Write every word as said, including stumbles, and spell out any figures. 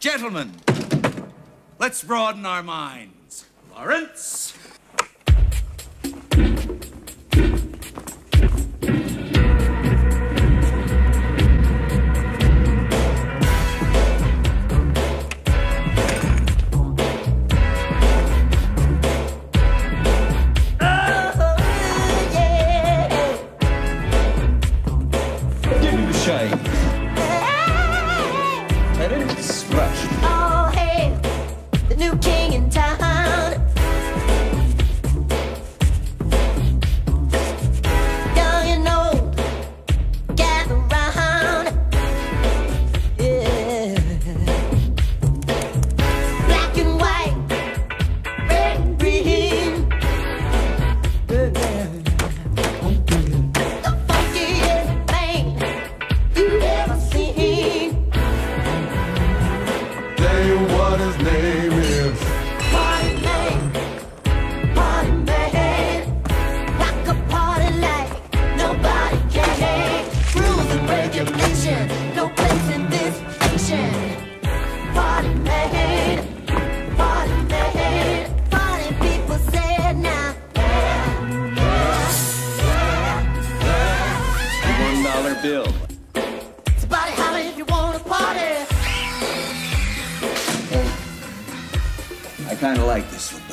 Gentlemen, let's broaden our minds. Lawrence. Oh, hey, the new king in town. Young and old, gather round. Yeah. Black and white, red and green. The funkiest thing you've ever seen. What his name is. Party man, party man, rock a party like nobody can. Rules and regulations, no place in this nation. Party man, party man, party people say it now. Yeah, yeah, yeah, yeah. One dollar bill. Somebody holler if you want to party. I kind of like this one.